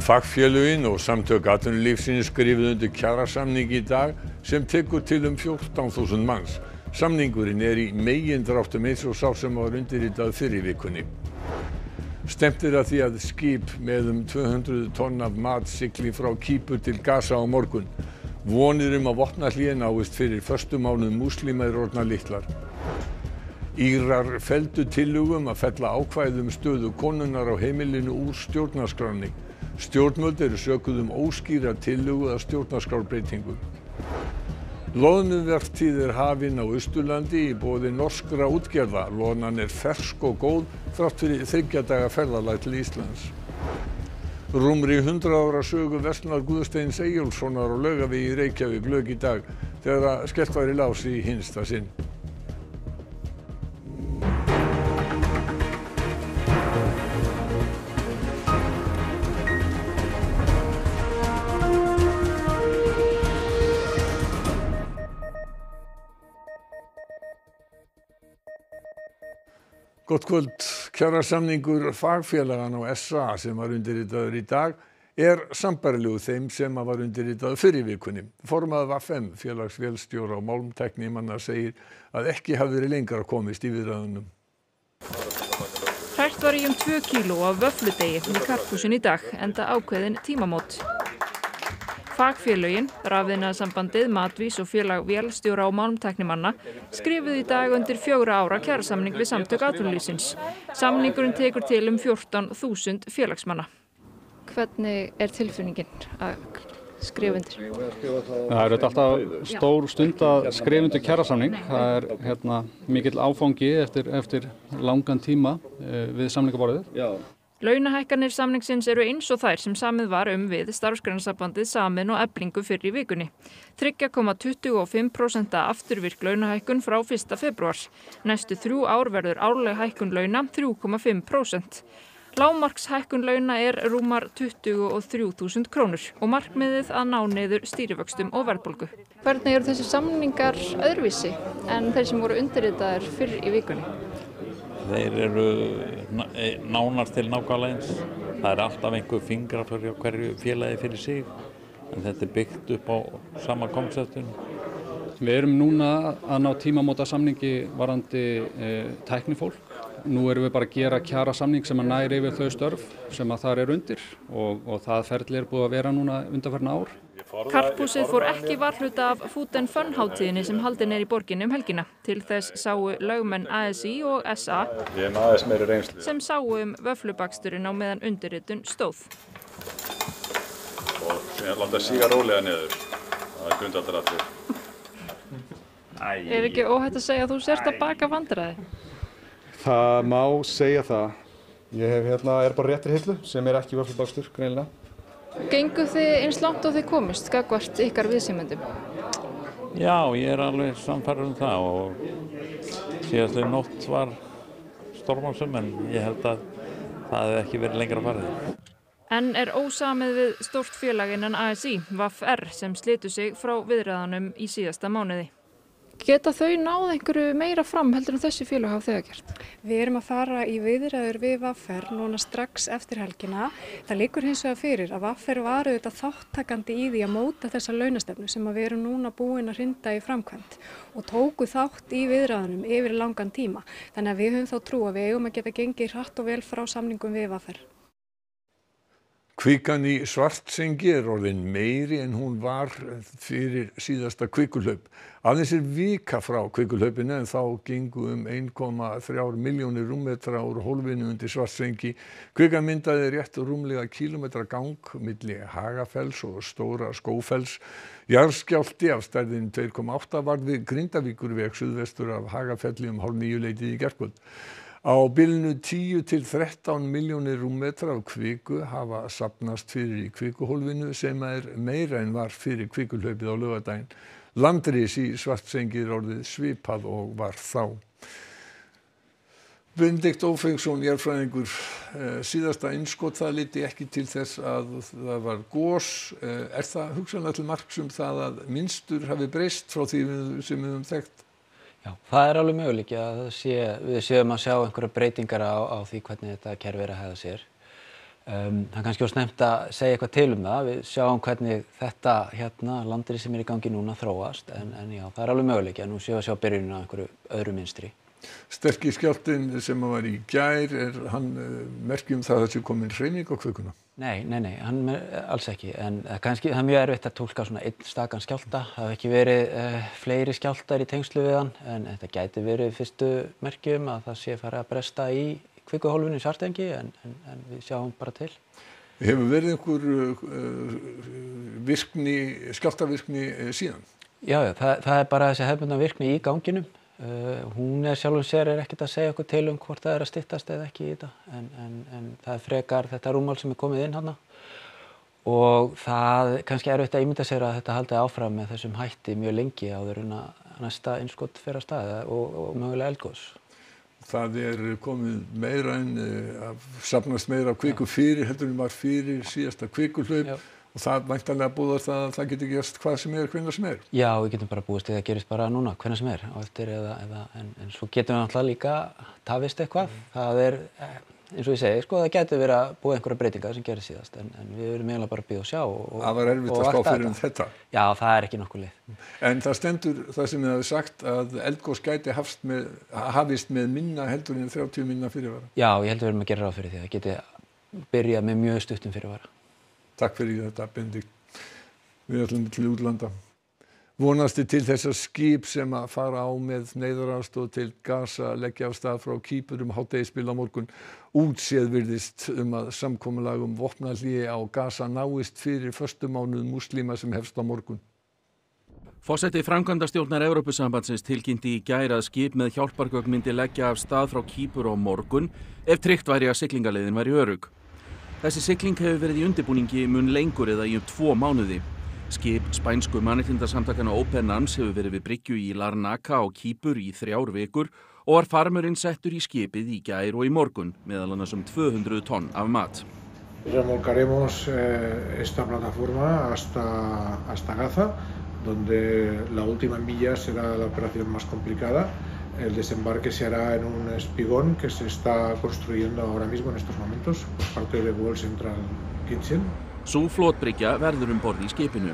Fagfjöluinn og samtök atvinnulífsins skrifuðu undir kjarasamning í dag sem tekur til 14.000 manns. Samningurinn í megindráttum eins og sá sem var undirritað fyrr í vikunni. Stefnt að því að skip með 200 tonn af mat sigli frá Kýpur til Gaza á morgun. Vonir að vopnahlé náist fyrir föstu mánuð múslima orðnar litlar. Írar felldu tillögu að fella ákvæði stöðu konunnar á heimilinu úr stjórnarskránni. Stjórnvöld eru sökuð óskýra tillögu að stjórnarskrárbreytingu. Loðnuvertíð hafin á Austurlandi í boði norskra útgerða. Loðnan fersk og góð þrátt fyrir 3 daga ferðalag til Íslands. Rúmri 100 ára sögu verslunar Guðsteins Eyjólfssonar á Laugavegi í Reykjavík lauk í dag þegar skellt var í lás í hinsta sinn. Gott kvöld. Kjarasamningur fagfélaganna og SA sem var undirritaður í dag sambærilegur þeim sem var undirritaður fyrr í vikunni. Formaður VMF, félagsvélstjóra og málmtæknimanna segir að ekki hafi verið lengra komist í viðræðunum. Fært var í 2 kíló af vöfludegi með karphúsin í dag, enda ákveðin tímamót. Fagfélögin, Rafiðnaðarsambandið, Matvís og félag vélstjóra og málmtæknimanna skrifuðu í dag undir 4 ára kjarasamning við samtök atvinnulífsins. Samningurinn tekur til 14.000 félagsmanna. Hvernig tilfinningin að skrifa undir? Það alltaf stór stund að skrifa undir kjarasamning. Það mikill áfangi eftir langan tíma við samningaborðið. Launahækkanir samningsins eru eins og þær sem samið var við Starfsgreinasambandið, Samin og Eflingu fyrr í vikunni. 3,25% afturvirk launahækkun frá 1. febrúar. Næstu 3 ár verður árleg hækkun launa 3,5%. Lágmarkshækkun launa rúmar 23.000 krónur og markmiðið að ná niður stýrivöxtum og verðbólgu. Hvernig eru þessi samningar öðruvísi en þeir sem voru undirritaðir fyrr í vikunni? Þeir eru nánar til nákvæmlega eins. Það alltaf einhver fingraför hjá hverju félagi fyrir sig, en þetta byggt upp á sama konseptinu. Við erum núna að ná tímamóta samningi varandi tæknifólk. Nú erum við bara að gera kjarasamning sem að næri yfir þau störf sem að þar undir og það ferli búið að vera núna undanfarin ár. Karphúsið fór ekki varhluta af Food and Fun hátíðinni sem haldin í borginni helgina. Til þess sáu lögmenn ASI og SA sem sáu vöflubaksturinn á meðan undirritun stóð. Og láta síga rólega niður. Það grundvallaratriði. Ekki óhætt að segja að þú sért að baka vandræði? Það má segja það. Ég hef bara réttri hillu sem ekki vöflubakstur greinilega. Genguð þið eins langt og þið komist gagnvart ykkar viðsemjendum? Já, ég alveg sannfærður það og síðastliðið nótt var stormasöm, en ég held að það hefði ekki verið lengra farið. En ósamið við stórt félag innan ASI, VMF, sem slitu sig frá viðræðunum í síðasta mánuði. Geta þau náð einhverju meira fram heldur en þessi félag hafa þegar gert? Við erum að fara í viðræður við VMF núna strax eftir helgina. Það liggur hins vegar fyrir að VMF var auðvitað þáttakandi í því að móta þessa launastefnu sem við erum núna búin að hrinda í framkvæmd og tóku þátt í viðræðunum yfir langan tíma. Þannig að við höfum þá trú að við eigum að geta gengið hratt og vel frá samningum við VMF. Kvikan í Svartsengi orðin meiri en hún var fyrir síðasta kvikuhlaup. Aðeins vika frá kvikuhlaupinu en þá gengu 1,3 milljónir rúmmetra úr hólfinu undir Svartsengi. Kvikan myndaði rétt rúmlega kílómetra gang milli Hagafells og Stóra Skófells. Jarðskjálfti af stærðinni 2,8 varð við Grindavíkurveg suðvestur af Hagafelli 8:30 í gærkvöld. Á bilinu 10 til 13 milljónir rúmmetra af kviku hafa safnast fyrir í kvikuhólfinu sem meira en var fyrir kvikuhlaupið á laugardaginn. Landris í Svartsengi orðið svipað og var þá. Benedikt Ófeigsson, jarðfræðingur, síðasta innskot það leiddi ekki til þess að það var gos. Það hugsanlega til marks það að mynstur hafi breyst frá því sem við höfum þekkt? Já, það alveg möguleiki að við séum að sjá einhverja breytingar á því hvernig þetta kerfi að hegða sér. Það er kannski ósnemmt að segja eitthvað til það, við sjáum hvernig þetta hérna, landrið sem í gangi núna þróast, en já, það alveg möguleiki, en nú séu að sjá byrjunina á einhverju öðru mynstri. Sterki skjálftinn sem var í gær, hann merki það að sé komin hreyfing á kvikuna? Nei, hann alls ekki, en kannski það mjög erfitt að túlka svona einn stakan skjálfta, það hafa ekki verið fleiri skjálftar í tengslu við hann, en þetta gæti verið fyrstu merkjum að það sé fara að bresta í kvikuhólfinu í Svartsengi, en við sjáum bara til. Hefur verið einhver virkni, skjálftavirkni síðan? Já, það bara þessi hefðbundna virkni í ganginum. Hún sjálfum sér ekkert að segja okkur til hvort það að styttast eða ekki í þetta, en það frekar þetta rúmmál sem komið inn hana. Og það kannski erfitt að ímynda sér að þetta haldi áfram með þessum hætti mjög lengi áður en að næsta innskot fer af stað og mögulega eldgos. Það komið meira inn, safnast meira af kviku fyrir, heldur var fyrir síðasta kvikuhlaup. Og það væntanlega búðast að það geti gerst hvað sem hvenær sem er. Já, við getum bara búist að það gerist bara núna, hvenær sem á eftir en svo getum við náttúrulega líka tafist eitthvað. Það eins og ég segi, sko, það gæti verið að búa einhverja breytingar sem gerist síðast, en við erum eiginlega bara að bíða og sjá og það var erfitt að spá fyrir þetta. Já, það ekki nokkuð leið. En það stendur það sem þið hafið sagt að eldgos gæti hafist með minna heldur en 30 minna fyrirvara. Já, ég held við erum að gera ráð fyrir því að geti byrjað með mjög stuttum fyrirvara. Takk fyrir þetta, Benedikt. Við ætlum til útlanda. Vonast til þess að skip sem að fara á með neyðaraðstoð til Gaza leggja af stað frá Kýpur hádegisbil á morgun. Útséð virðist að samkomulag vopnahlé á Gaza náist fyrir fyrstu mánuð múslima sem hefst á morgun. Forseti framkvæmdastjórnar Evrópusambandsins tilkynnti í gær að skip með hjálpargögn myndi leggja af stað frá Kýpur á morgun ef tryggt væri að siglingaleiðin væri örugg. Þessi sigling hefur verið í undirbúningi mun lengur eða í 2 mánuði. Skip spænsku mannréttindasamtakanna Open Arms hefur verið við bryggju í Larnaca á Kýpur í 3 vikur og var farmurinn settur í skipið í gær og í morgun, meðal annars 200 tonn af mat. Remolcaremos esta plataforma hasta Gaza, donde la última milla será la operación más complicada. El desembarque se hará en un espigón que se está construyendo ahora mismo en estos momentos por parte de World Central Kitchen. Sú flotbryggja verður borð í skipinu.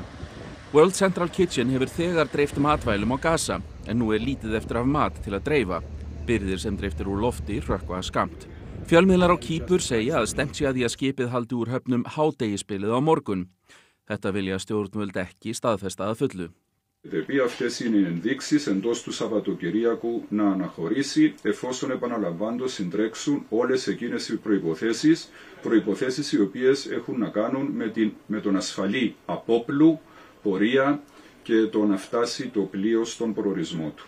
World Central Kitchen hefur þegar dreift matvælum á Gaza, en nú lítið eftir af mat til að dreifa. Birgðir sem dreiftir úr lofti hrökkva skammt. Fjölmiðlar á Kýpur segja að stefnt sé að því að skipið haldi úr höfnum hádegisbilið á morgun. Þetta vilja stjórnvöld ekki staðfesta að fullu. Πρέπει αυτές είναι οι ενδείξεις εντός του Σαββατοκυριακού να αναχωρήσει εφόσον επαναλαμβάντως συντρέξουν όλες εκείνες οι προϋποθέσεις οι οποίες έχουν να κάνουν με τον ασφαλή απόπλου, πορεία και το να φτάσει το πλοίο στον προορισμό του.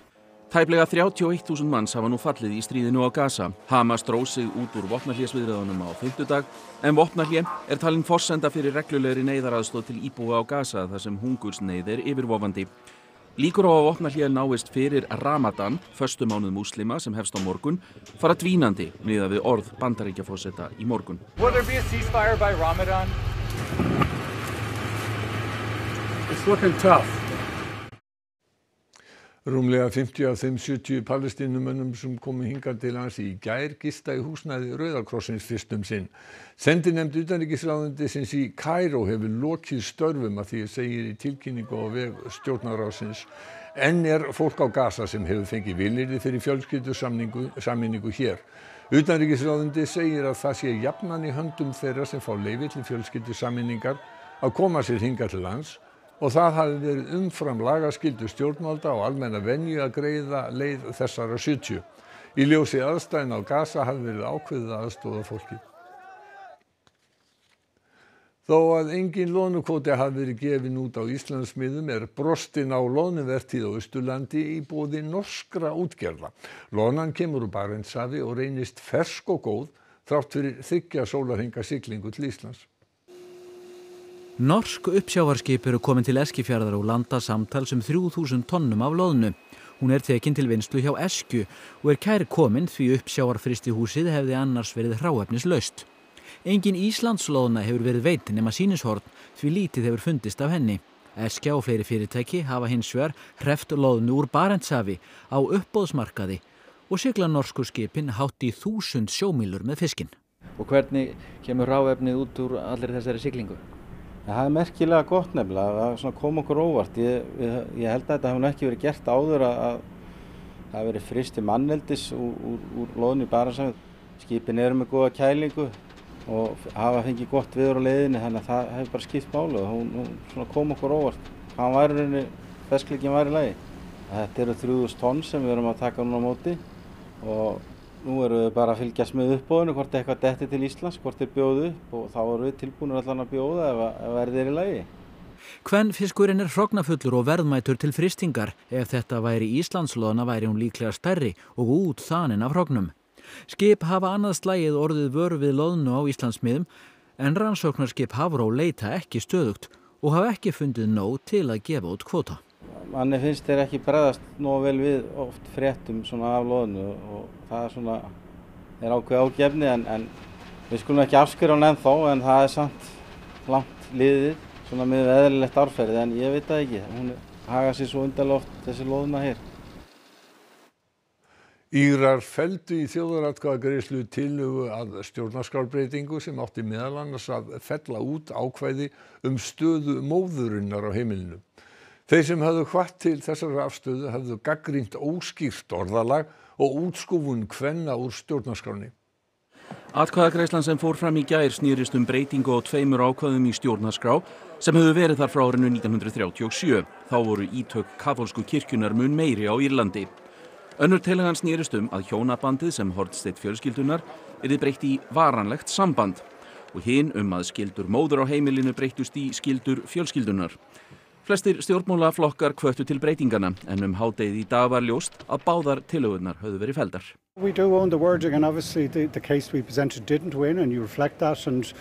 Tæplega 31.000 manns hafa nú fallið í stríðinu á Gaza. Hamas dró sig út úr vopnahlésviðræðunum á 5. dag, en vopnahlé talin forsenda fyrir reglulegri neyðaraðstoð til íbúa á Gaza þar sem hungursneyð yfirvofandi. Líkur á að vopnahlé náist fyrir Ramadan, föstu mánuð múslima sem hefst á morgun, fara dvínandi miðað við orð Bandaríkjaforseta í morgun. Will there be a ceasefire by Ramadan? It's looking tough. Rúmlega 50 af þeim 70 palestínumönnum sem komu hingað til ASI í gær gista í húsnæði Rauða krossins fyrst sinn. Sendinefnd utanríkisráðuneytisins í Kaíró hefur lokið störfum að því segir í tilkynningu á vef stjórnarráðsins. Enn fólk á Gaza sem hefur fengið vilyrði fyrir fjölskyldusameiningu hér. Utanríkisráðuneytið segir að það sé jafnan í höndum þeirra sem fá leyfi til fjölskyldusameiningar að koma sér hingað til lands. Og það hafi verið umfram lagaskyldu stjórnvalda og almenna venju að greiða leið þessara 70. Í ljósi aðstæðna á Gaza hafi verið ákveðið að aðstoða fólki. Þó að engin lónukvóti hafi verið gefin út á Íslandsmiðum brostin á lónuvertíð á Austurlandi í boði norskra útgerða. Lónan kemur úr Barentshafi og reynist fersk og góð þrátt fyrir 3 sólarhringa siglingu til Íslands. Norsk uppsjávarskip eru komin til Eskifjörðar og landa samtals 3.000 tonnum af loðnu. Hún tekin til vinnslu hjá Esku og kær komin því uppsjávarfrystihúsið hefði annars verið hráefnislaust. Engin Íslandsloðna hefur verið veidd nema sýnishorn því lítið hefur fundist af henni. Eskja og fleiri fyrirtæki hafa hins vegar hreft loðnu úr Barentshafi á uppboðsmarkaði og sigla norsku skipin hátt í 1000 sjómílur með fiskinn. og hvernig kemur hráefnið út úr allir þessari siglingu? Það er merkilega gott nefnilega að koma okkur óvart. Ég held að þetta hefur ekki verið gert áður að það hefur verið frysti manneldis úr lóðinu í Barentshafi. Skipin eru með góða kælingu og hafa fengið gott viður á leiðinni, þannig að það hefur bara skipt máli og hún kom okkur óvart. Hann væri rauninni, fesklíkin væri í lagi. Þetta eru 3000 tonn sem við erum að taka núna á móti og nú erum við bara að fylgjast með uppboðinu, hvort eitthvað dettir til Íslands, hvort bjóðu upp og þá erum við tilbúnir allan að bjóða ef verðið í lagi. Kvenfiskurinn hrognafullur og verðmætur til frystingar. Ef þetta væri Íslandslóðna væri hún líklega stærri og út þanin af hrognum. Skip hafa annað slagið orðið vöru við loðnu á Íslandsmiðum, en rannsóknarskip Hafró leita ekki stöðugt og hafa ekki fundið nóg til að gefa út kvóta. Manni finnst þeir ekki bregðast nóg vel við oft fréttum af loðnu og það er ákveð ágefni, en við skulum ekki afskera hann ennþá, en það er samt langt liðið. Svona með eðlilegt árferði, en ég veit það ekki. Hún haga sér svo undarlega oft þessi loðna hér. Írar felldu í þjóðaratkvæðagreiðslu tillögu að stjórnarskrárbreytingu sem átti meðal annars að fella út ákvæði stöðu móðurinnar á heimilinu. Þeir sem höfðu hvatt til þessara afstöðu höfðu gagnrýnt óskýrt orðalag og útskúfun kvenna úr stjórnarskránni. Atkvæðagreiðslan sem fór fram í gær snýrist breytingu á tveimur ákvæðum í stjórnarskrá sem hefur verið þar frá árinu 1937. Þá voru ítök kaþólsku kirkjunnar mun meiri á Írlandi. Önnur tillagan snýrist að hjónabandið sem hornsteinn fjölskyldunar yrði breytt í varanlegt samband og hin að skyldur móður á heimilinu breyttust í skyldur fjölskyldunar. Flestir stjórnmálaflokkar hvöttu til breytingana, en hádegið í dag var ljóst að báðar tillögurnar höfðu verið felldar. We do own the wording, and obviously the case we presented didn't win, and you reflect that and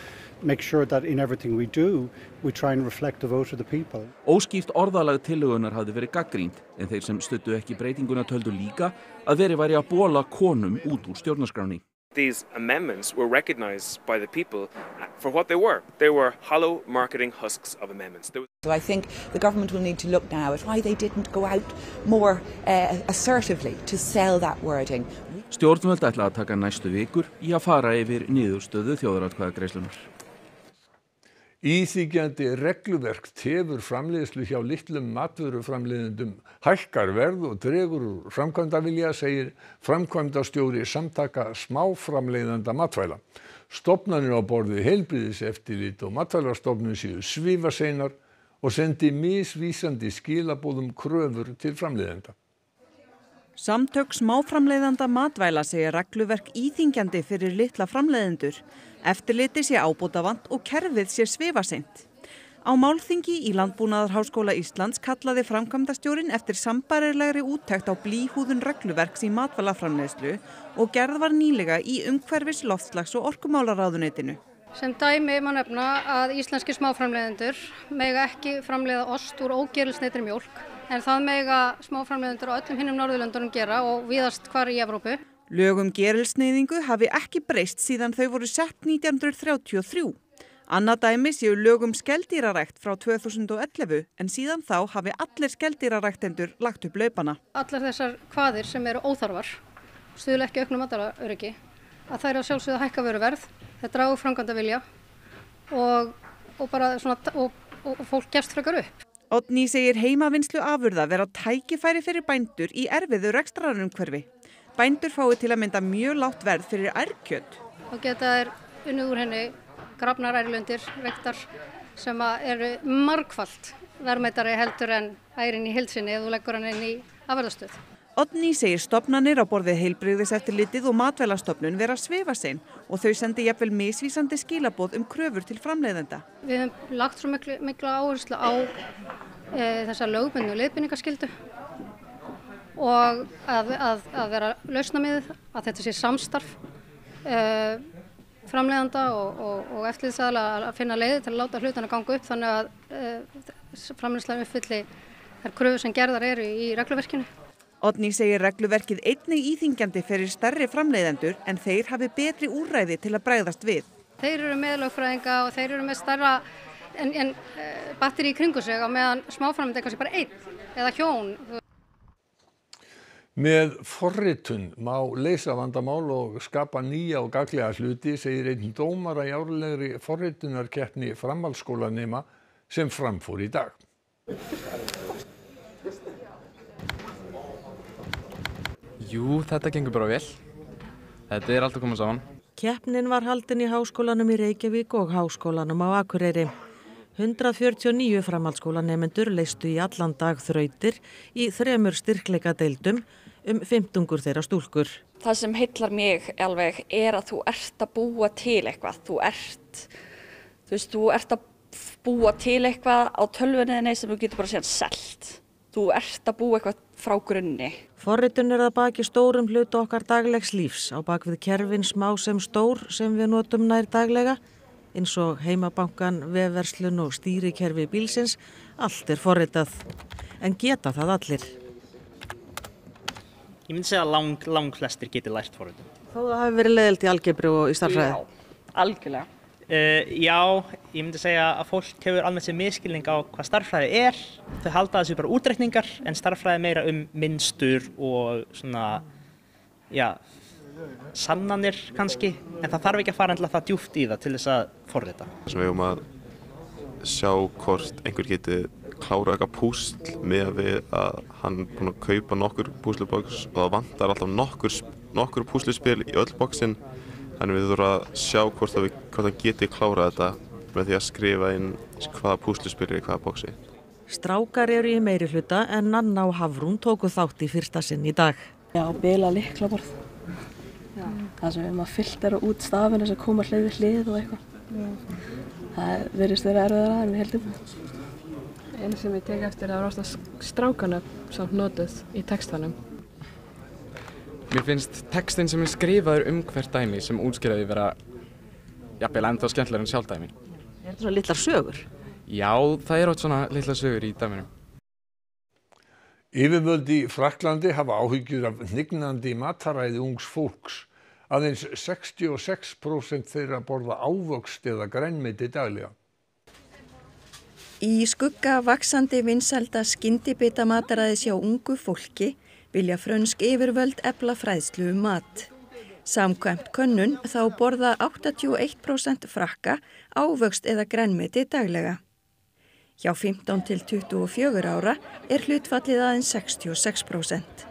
make sure that in everything we do, we try and reflect the vote of the people. Óskýrt orðalag tillögunar hafði verið gagnrýnt, en þeir sem studdu ekki breytinguna töldu líka að verið væri að bola konum út úr stjórnarskránni. These amendments were recognized by the people for what they were. They were hollow marketing husks of amendments. So I think the government will need to look now at why they didn't go out more assertively to sell that wording. Stjórnvöld ætla að taka næstu vikur í að fara yfir niðurstöðu þjóðaratkvæðagreiðslunnar. Íþyngjandi regluverk tefur framleiðslu hjá litlum matvöruframleiðendum, hækkar verð og dregur úr framkvæmdavilja, segir framkvæmdastjóri samtaka smáframleiðenda matvæla. Stofnanir á borði heilbrigðiseftirlit og Matvælastofnun séu svífaseinar og sendi misvísandi skilabóðum kröfur til framleiðenda. Samtök smáframleiðanda matvæla segir regluverk íþyngjandi fyrir litla framleiðendur. Eftirliti sé ábótavant og kerfið sé svifaseint. Á málþingi í Landbúnaðarháskóla Íslands kallaði framkvæmdastjórinn eftir sambærilegri úttekt á blýhúðun regluverks í matvælaframleiðslu og gerð var nýlega í umhverfis-, loftslags- og orkumálaráðuneytinu. Sem dæmi má nefna að íslenski smáframleiðendur mega ekki framleiða ost úr ógerilsneitri mjólk. En það mega smáframleiðendur á öllum hinnum Norðurlöndunum gera og víðast hvar í Evrópu. Lög gerilsneyðingu hafi ekki breyst síðan þau voru sett 1933. Annað dæmi séu lög skeldýrarækt frá 2011, en síðan þá hafi allir skeldýraræktendur lagt upp laupana. Allar þessar kvaðir sem eru óþarfar, stuðla ekki auknu matvælaöryggi, að þær eru að sjálfsögðu að hækka vöruverð, það dragur framkvæmdavilja og bara svona og fólk gefst frekar upp. Oddný segir heimavinnslu afurða vera tækifæri fyrir bændur í erfiðu rekstrarumhverfi. Bændur fái til að mynda mjög lágt verð fyrir ærkjöt. Og geta unnið úr henni grafnar ærlundir, rektar sem eru margfalt verðmætari heldur en ærin í heild sinni ef þú leggur hann inn í afurðastöð. Oddný segir stofnanir á borðið heilbrigðiseftirlitið og Matvælastofnun vera svifasein og þau sendi jafnvel misvísandi skilaboð kröfur til framleiðenda. Við höfum lagt svo mikla áherslu á þessa lögbundnu leiðbeiningaskyldu og að vera lausnamiðuð, að þetta sé samstarf framleiðenda og eftirlitsaðila að finna leiðir til að láta hlutana ganga upp þannig að framleiðslan uppfylli þær kröfur sem gerðar eru í regluverkinu. Oddný segir regluverkið einnig íþyngjandi fyrir stærri framleiðendur en þeir hafi betri úrræði til að bregðast við. Þeir eru með lögfræðinga og þeir eru með stærra batteri í kringu sig á meðan smáframleiðendur kannski bara einn eða hjón. Með forritun má leysa vandamál og skapa nýja og gagnlega hluti, segir einn dómara í árlegri forritunarkeppni framhaldsskólanema sem framfór í dag. Jú, þetta gengur bara vel. Þetta allt að koma saman. Keppnin var haldin í Háskólanum í Reykjavík og Háskólanum á Akureyri. 149 framhaldsskólanemendur leystu í allan dag þrautir í þremur styrkleikadeildum, 15 þeirra stúlkur. Það sem heillar mig alveg að þú ert að búa til eitthvað. Þú ert að búa til eitthvað á tölvunni sem þú getur bara síðan selt. Þú ert að búa eitthvað frá grunni. Forritun að baki stórum hluta okkar daglegs lífs, á bak við kerfin smá sem stór sem við notum nær daglega, eins og heimabankan, vefverslun og stýrikerfi bílsins, allt forritað. En geta það allir? Ég myndi segja að lang flestir geti lært forritun. Þó það hafi verið leiðilt í algebru og í stærðfræði? Já, algjörlega. Já, ég myndi segja að fólk hefur almennt sér misskilning á hvað stærðfræði Þau halda þessu bara útreikningar, en stærðfræði meira mynstur og svona, já, sannanir kannski, en það þarf ekki að fara endilega það djúpt í það til þess að forrita. Við eigum að sjá hvort einhver geti klárað eitthvað púsl með við að hann búinn að kaupa nokkur púslubox og það vantar alltaf nokkur púsluspil í öll boxin, þannig við þurfum að sjá hvort hann geti klárað þetta með því að skrifa inn hvaða púsluspil í hvaða boxi. Strákar eru í meiri hluta en Nanna og Hafrún tóku þátt í fyrsta sinn í dag. Já, bila lyklaborð. Já. Það sem maður filtera út stafina sem koma hlið við hlið og eitthvað. Það virðist vera erfiðara en við heldum. Einu sem ég tek eftir það var alltaf strákanöfn samt notuð í textanum. Mér finnst textin sem skrifaður hvert dæmi sem útskýraði vera jafnvel ennþá skemmtilegra en sjálf dæmin. Þetta svona litlar sögur? Já, það oft svona litlar sögur í dæminum. Yfirvöld í Frakklandi hafa áhyggjur af hnignandi mataræði ungs fólks. Aðeins 66% þeirra borða ávöxt eða grænmeti daglega. Í skugga vaxandi vinsælda skyndibita mataræðis hjá ungu fólki vilja frönsk yfirvöld efla fræðslu mat. Samkvæmt könnun þá borða 81% frakka ávöxt eða grænmeti daglega. Hjá 15 til 24 ára hlutfallið aðeins 66%.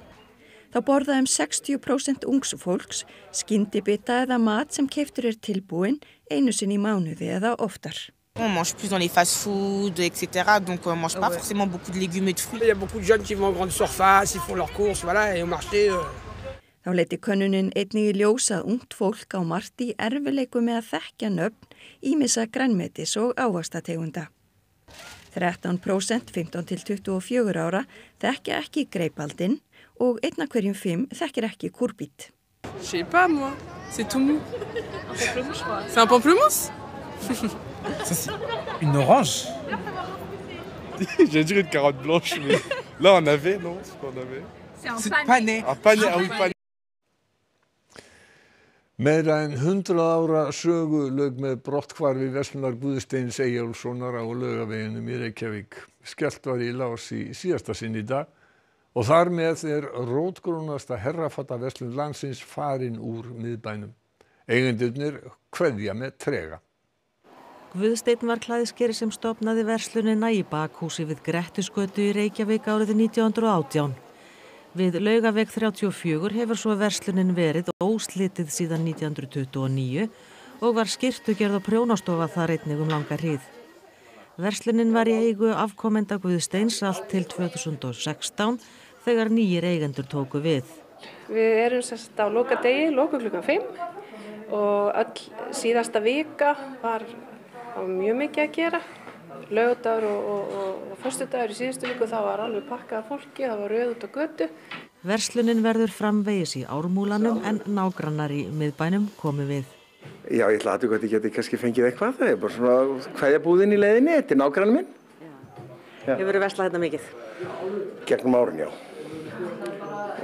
Þá borða 60% ungs fólks skyndibita eða mat sem keyptur tilbúinn einu sinni í mánuði eða oftar. On mange plus dans les fast food, etc. Donc on mange pas forcément beaucoup de légumes et de fruits. Il y a beaucoup de jeunes qui vont en grande surface, ils font leurs courses, voilà, et au marché. Þá leiti könnunin einnig í ljós að ungt fólk á margt í erfiðleikum með að þekkja nöfn ýmissa grænmetis og ávaxtategunda. 13% 15 til 24 ára þekkja ekki greipaldinn og 1 af hverjum 5 þekkir ekki kúrbít. Je sais pas moi, c'est tout mou. C'est un pamplemousse? C'est une orange. J'ai dit une carotte blanche, mais là on avait, non, c'est pas on avait. C'est un panais. Un panais, ah oui, panais. Meira en 100 ára sögu lauk með brotthvarfi verslunar Guðsteins Eyjólfssonar á Laugaveginum í Reykjavík. Skellt var í lás í síðasta sinn í dag og þar með rótgrónasta herrafata verslun landsins farin úr miðbænum. Eigendurnir kveðja með trega. Guðsteinn var klæðskeri sem stofnaði verslunina í bakhúsi við Grettisgötu í Reykjavík árið 1918. Við Laugaveg 34 hefur svo verslunin verið óslitið síðan 1929 og var skyrtugerð og prjónastofa þar einnig langa hríð. Verslunin var í eigu afkomenda Guðsteins allt til 2016 þegar nýjir eigendur tóku við. Við erum sérst á lokadegi, loku klukkan 5 og öll síðasta vika var mjög mikið að gera. Laugardagur og föstudagur í síðustu viku þá var alveg pakkað af fólki, það var rauð út á götu. Verslunin verður framvegis í Ármúlanum en nágrannar í miðbænum komu við. Já, ég ætla að ég geti kannski fengið eitthvað, það bara svona hverja búðin í leiðinni, þetta nágranninn minn. Hefurðu verslað þetta mikið? Gegnum árin, já.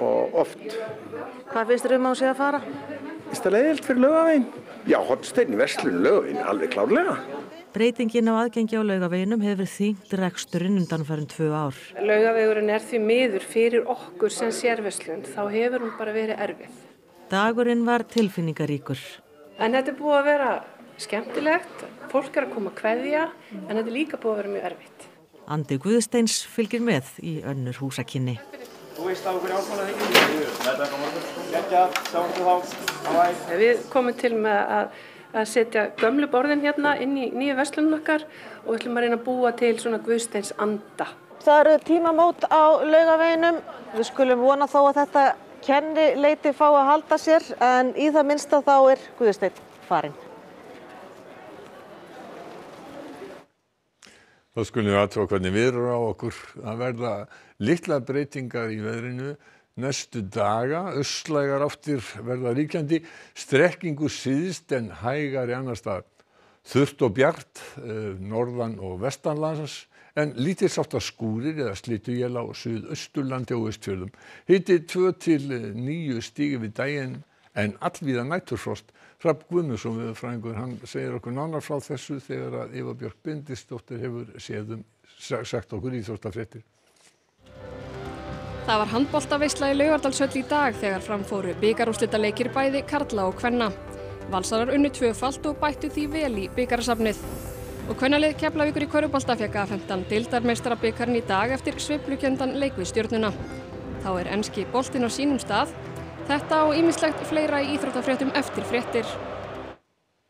Og oft. Hvað finnst þér á sig að fara? Finnst það leiðilt fyrir Laugaveginn? Já, hornsteinninn í verslun Laugaveginn, alveg klárlega. Breytingin á aðgengi á Laugaveginum hefur þyngt reksturinn undanfarin 2 ár. Laugavegurinn er því miður fyrir okkur sem sérverslun, þá hefur hún bara verið erfið. Dagurinn var tilfinningaríkur. En þetta er búið að vera skemmtilegt, fólk er að koma að kveðja, en þetta er líka búið að vera mjög erfitt. Andi Guðsteins fylgir með í önnur húsakynni. Þú veist á hverju ákvæmlega þegar? Við komum til með að setja gömlu borðin hérna inn í nýju verslunum okkar og ætlum að reyna að búa til svona Guðsteins anda. Það eru tímamót á Laugaveginum. Við skulum vona þó að þetta kennileiti fá að halda sér, en í það minnsta þá er Guðsteinn farinn. Þá skulum við aðtá hvernig veður á okkur. Það verða litlar breytingar í veðrinu. Næstu daga, austlægar áttir verða ríkjandi, strekkingu síðst en hægar í annar staðar. Þurrt og bjart, norðan og vestanlands, en lítilsáttar skúrir eða slituél á suðausturlandi og Austfjörðum. Hiti 2 til 9 stig við daginn, en allvíða næturfrost. Hrafn Guðmundsson veðurfræðingur, hann segir okkur nánar frá þessu þegar að Eva Björk Bindisdóttir hefur sagt okkur íþróttafréttir. Það var handboltaveisla í Laugardalshöll í dag þegar framfóru bikarúrslitaleikir bæði karla og kvenna. Valsarar unnu 2-falt og bættu því vel í bikarasafnið. Og kvennalið Keflavíkur í körfubolta fékk A15 deildarmeistarabikarinn í dag eftir sveiflukenndan leik við Stjörnuna. Þá er enski boltinn á sínum stað. Þetta og ýmislegt fleira í íþróttafréttum eftir fréttir.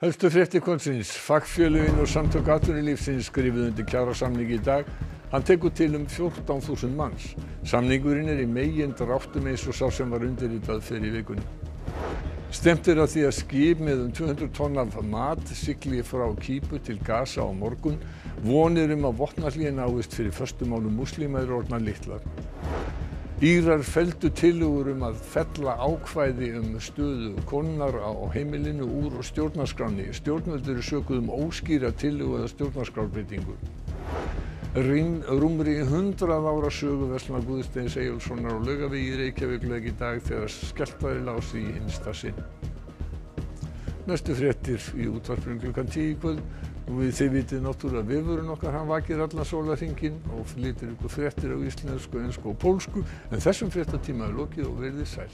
Helstu fréttir kvöldsins. Fagfjöluinn og Samtök atvinnulífsins skrifuðu undir kjarasamning í dag. Hann tekur til 14.000 manns. Samningurinn er í megin dráttum eins og sá sem var undirritað fyrir vikunni. Stefnt er að því að skip með 200 tonn af mat sigli frá Kýpur til Gaza á morgun. Vonir að vopnahlé náist fyrir föstu málum múslima eru orðnar litlar. Írar felldu tillögur að fella ákvæði stöðu konunnar á heimilinu úr stjórnarskránni. Stjórnvöld eru sökuð óskýra tillögu eða stjórnarskrárbreytingu. Rúmri 100 ára sögu verslunar Guðsteins Eyjólfssonar á Laugavegi í Reykjavíkurveg í dag þegar skjálftaði lási í hinsta sinn. Næstu fréttir í útvarpinu klukkan 10 í kvöld. Þið vitið náttúrulega að vefurinn okkar hann vakir allan sólarhringinn og flytur ykkur fréttir á íslensku, ensku og pólsku, en þessum fréttatíma er lokið og verið sæl.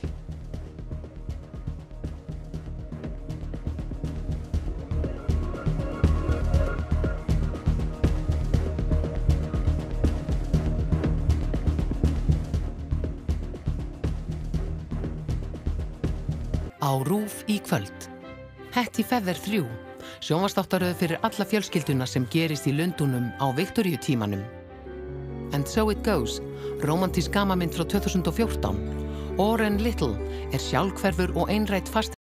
Á RÚV í kvöld. Hetti Fever 3, sjónvarstáttaröð fyrir alla fjölskylduna sem gerist í Lundúnum á Viktoríutímanum. And So It Goes, rómantísk gamanmynd frá 2014. Oren Little er sjálfhverfur og einrætt fast